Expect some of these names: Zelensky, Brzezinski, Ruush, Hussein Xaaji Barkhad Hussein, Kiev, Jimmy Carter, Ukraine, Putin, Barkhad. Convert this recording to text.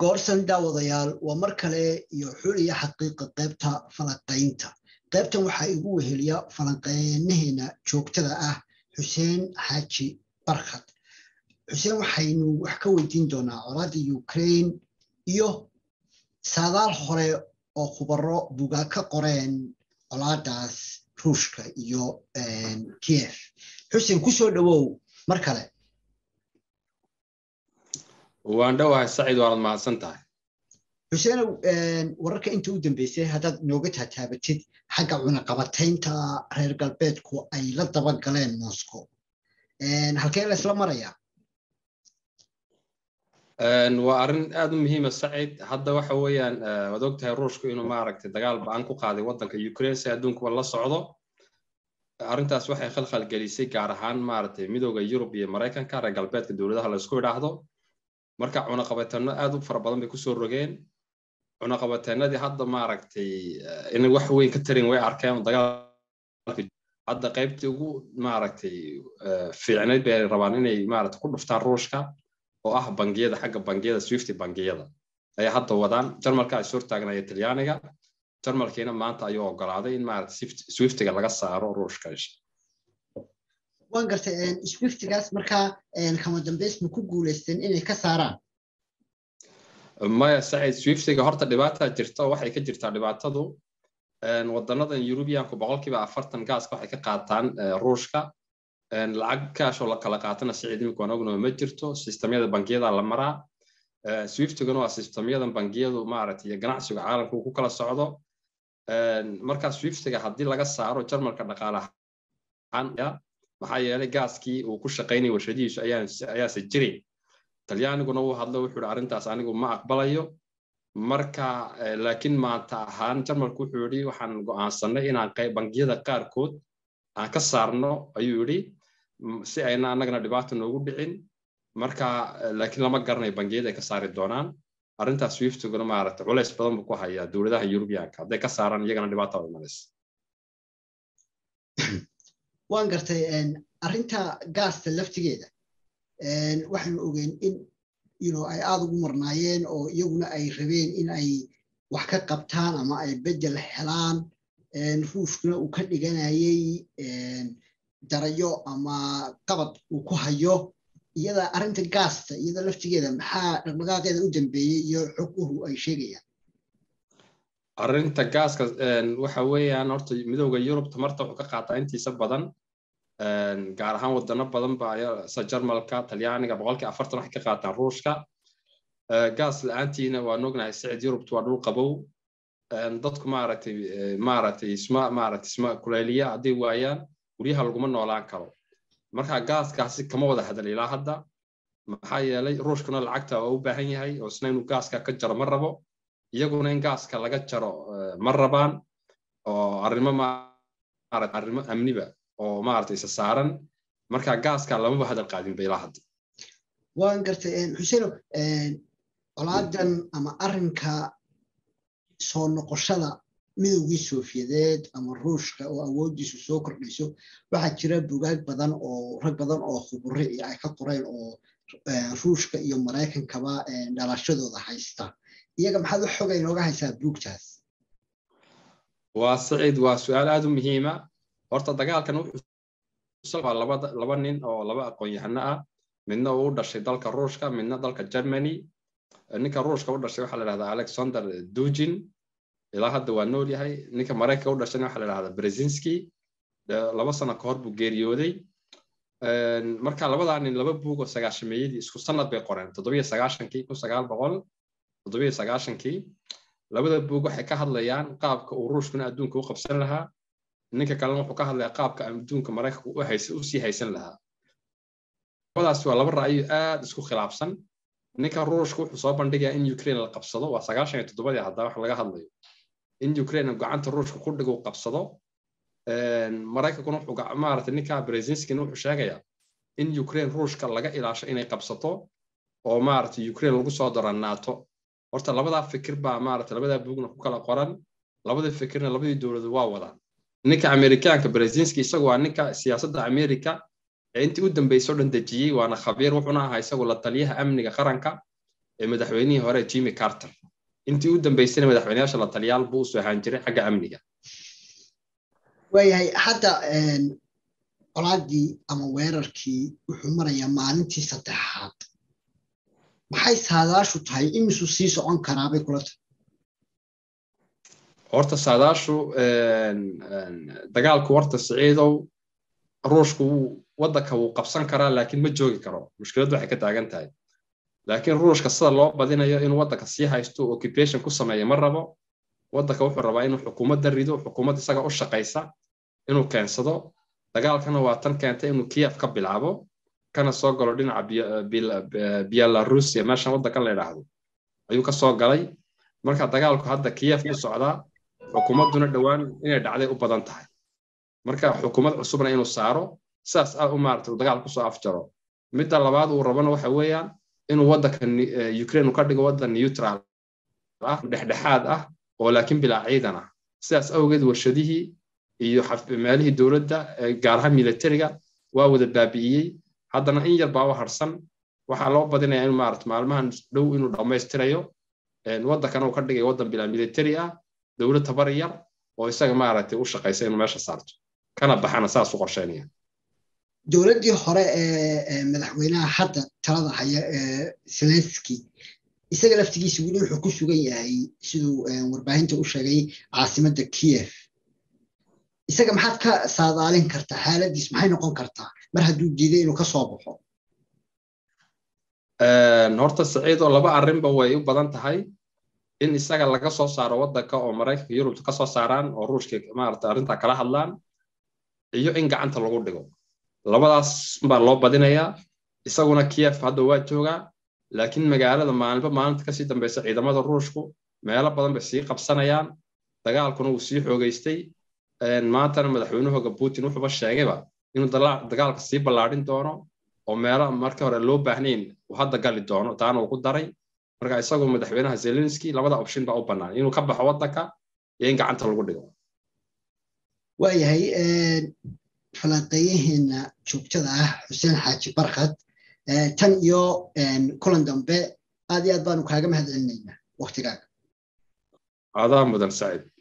goorsan daawadayaal waa mar kale iyo xuriya xaqiiqa qaybta falanqaynta qaybtan waxa igu weheliya falanqaynaheena joogtada ah Hussein Xaaji Barkhad Hussein waxaynu wax ka weydiin doonaa qorada Ukraine iyo saadaal hore oo khubaro buuga ka qoreen oladaas Ruushka iyo Kiev Hussein ku soo dhawow mar kale وأنا سعيد وأنا مع سنتاي. حسين وراك أنت ودن بيسي هذا نوجتها تابتشي حاجة عنا قبتين تا هيرقل بيتكو أي لا طبق قلين موسكو. هالكين الإسلام مريا. وأرن أدم هي مسعيد هذا وحويان ودوقتها روشكو إنه معركة الدجال بعنكو قاعدة وضنك يوكرين سيدونك والله صعدوا. أرنت أسوحي خلخل جليسي كارهان معركة ميدوجا يوروبية مريكان كارهقل بيتك دولة هالسكور دهضو. marka cunaqabatana aad u fara badan bay ku soo rogeen cunaqabatanadii hadda ma aragtay in wax weyn ka tarin way arkeen dagaalka hadda qaybtii ugu ma aragtay fiicnayd bay rabaan inay ma aragtay ku dhuftaan Ruushka oo ah bangiyada xagga bangiyada Swift bangiyada ay hadda wadaan Jarmalka ay soo taagnaayeen Talyaaniga Jarmalkeena maanta ayuu ogolaaday in ma aragtay Swift-ga laga saaro Ruushka وأنا أقول سويفت جاس مركا كمدن بس مكوجو لستن إني كسران. ما سعيد سويفت جهرت اللباتة جرتها واحد كجرت اللباتة دو. وضنا إن يوروبيان كبعض كي بعفرتن جاس واحد كقاطن روشكا. العق كاش ولا كلاقاتنا سعيد مكونا قلنا مجرتو سيستمية البنكية على مرة. سويفت جنوا سيستمية البنكية دو معرت يجنعش العالم كوكلا الصعدة. مركا سويفت جهدي لقى السعر وجر مركا نقالة عن maxay yahay gaaskii uu ku shaqeynay warshadiisa ayaa sajiray talyaaniguna uu hadlay wuxuu arintaas anigu ma aqbalayo marka laakiin maanta ahaan Jarmalku wuxuu yiri waxaan go'aansanay inaan qayb bangiyada qaarkood aan ka saarno ayuu yiri si ayna anagana dhibaato noogu dhicin marka laakiin lama garanay bangiyada ay ka saari doonaan arintaas Swift-guna ma aragtay culays badan ku haya dawladaha Yurubiyaanka haday ka saaran iyagana dhibaato ay marayso وأنا قلت أن أرنتا جاست اللفتيجة، أن واحد أوجين إن ينو أي أذو مرناين أو يونا أي خبين إن أي وحكة قبتان أما أي بدل حلان نفوسنا وكل جنا يي دريو أما قبض وكهيو إذا أرنتا جاست إذا اللفتيجة محا المقاعد إذا أدم بي يحكوه أي شيء يعني. أرنت الجاز وحوي أنا أرت مدوج يوروب تمرت وكقطع أنتي سببا جارهان والدنب بدن بعيا سجّر ملكة تلياني جبالك أفرت راح كقطع روشكا جاز الأنتي ونوجنا السعد يوروب توارو قبو ضدك معركة اسماء معركة اسماء كلالية عدي ويان وليها الجمل نوعان كلو مركها جاز كاسي كموضة هذا اللي لا هذا محيا لي روشكنا العكتة أو بهني هاي أو سنين وجاز ككجر مرة بو iyaguna in gaaska laga jaro marraban oo arimo ma arag arimo amniba oo ma aragtay isa saaran marka gaaska lama wada qaadin bay lahayd waan gartay Hussein olaadan ama arinka soo noqoshada midowgii Soofiyeed ama Ruushka oo awoodiisu soo kordhiso waxa jira buugaag badan oo rag badan oo khuburo ay ka qoreen oo Ruushka iyo Mareykankaba dhalashadooda haysta يجب هذا الحق إنه راح يسبب كتاس. وسعيد وسؤال هذا مهمة. أرتدقال كانوا يصلب على لبنان أو لبنان قيهنا مننا ورد الشيء ذلك روشكا مننا ذلك الجرماني. نك روشكا ورد الشيء حل هذا ألكسندر دوجين إلى هذا ونوري هاي نك مريكا ورد الشيء حل هذا بريزينسكي. لبصنا كهربو جيريودي. مركا لبنان لبنان بوقو سجاش ميدي إسكوسنا بقرن تدوية سجاشن كي كوسجال بقول. ضبي سقاشن كي لابد بوجو حكاها ليان قابك وروش من أدونك وقبسن لها إنك كلامه حكاها ليا قابك أدونك مريخ وهيس وسي هيسن لها ولا سؤال لابد رأي دسكو خلابسن إنك الروش كوح صابا دقيا إن يوكرين القبصة وسقاشن يتضبط هذا وحلاقة هذا إن يوكرين وقعت الروش كل دقو قبصة مريخ كنوح وقع مارت إنك بريزينسكي نوح شاقيا إن يوكرين روش كلاقة إلى عشان إني قبصته أو مارت يوكرين القصة در الناتو horta labada fikir baa maarta labada buugna ku kala qoran labada fikirna labada dawlad waa wadaan ninka Americaanka Brzezinski isagu waa ninka siyaasadda America ee intii u dambeysay oo dhan dajiyay waana khabiir wuxuuna ahaa isagu la taliyaha amniga qaranka madaxweynihii hore Jimmy Carter intii u dambeysay madaxweynayaasha la taliyaal buu soo ahaan jiray xagga amniga wayahay hadda qolaadii ama weerarkii wuxuu maraya maalintii saddexaad maxay saadaashu tahay imisu sii socon karaa bay kula horta saadaashu dagaalku horta Siciidow ruushku wadanka uu qabsan karaa laakiin ma joogi karo mushkiladdu waxay ka taagan tahay لكن روش كسر لو بدينا إنه وضعك السياحة يستو occupation قصة ما يمرّبه وضعك وحر ربع إنه الحكومة دريده الحكومة تساق أشة قيسة إنه كان صدق تقال كانوا وقتاً كانت إنه كيف قبل عبوا كان صاق قالين عبي بيلاروسيا ماشان وضعك الله يرحمه أيوك الصاق قالي مركز تقال كهذا كيف السعودة الحكومة دون الدوان إنه دعاء أبداً تحت مركز الحكومة صبرنا إنه سعره ساس أمارت وتقال قصة أفجره مدة لبعض وربنا وحويان إنه وضعك اليوكرين وكذا وضع نيوترال دحدحاد ولكن بلا عيدنا ساس أوجد وشديه يحف ماله الدولة ده جارها ميلتريجا وود البابيي هذا أنا إنجر بعوض حرصن وحلاق بدنا يعني معرض معلمان لو إنه لما يستريو نوضع أنا وكذا وضع بلا ميلتريجا دولة تبرير ويساق معرض وش قيسين ماشى صارت كان بحنا ساس وقشانية دولتي هراء مدحونا حتى ترى حياة سلنسكي يسجل في تجيس يقولون حكوس وجاي سدو وربعين تقولش جاي عاصمة كييف يسجل محد كصاد علين كرتا حالة دي اسمها نقون كرتا مرهدود جديد إنه كصابحه نهارت السعيد ولا بقى الرمبا ويوب بدن تهاي إن يسجل لقصة صار وضع كأمريكا يورو تقصة صاران وروش كي ما أرنت كلاه اللان يو إنجع عن تلقود دقو labadaas baa loo badinaya isaguna Kiev hadda waa jooga laakiin magaalada maalinba maalinta ka sii dambeysay ciidamada Ruushku meelo badan bay sii qabsanayaan dagaalkuna uu sii xoogaystay maanta madaxweynaha Putin wuxuu sheegay inuu dagaalka sii ballaarin doono oo meelo markii hore loo baahnayn uu hadda gali doono taana uu ku daray marka isagu madaxweynaha Zelensky labada option baa u banaan inuu ka baxo wadanka iyo in gacanta lagu dhigo waayahay فلانتيهنا شوكتها حسين حاجي برخد تنيو كولندن بي هذه أدوانو كاقم هذا النينة وقتك هذا مدن سعيد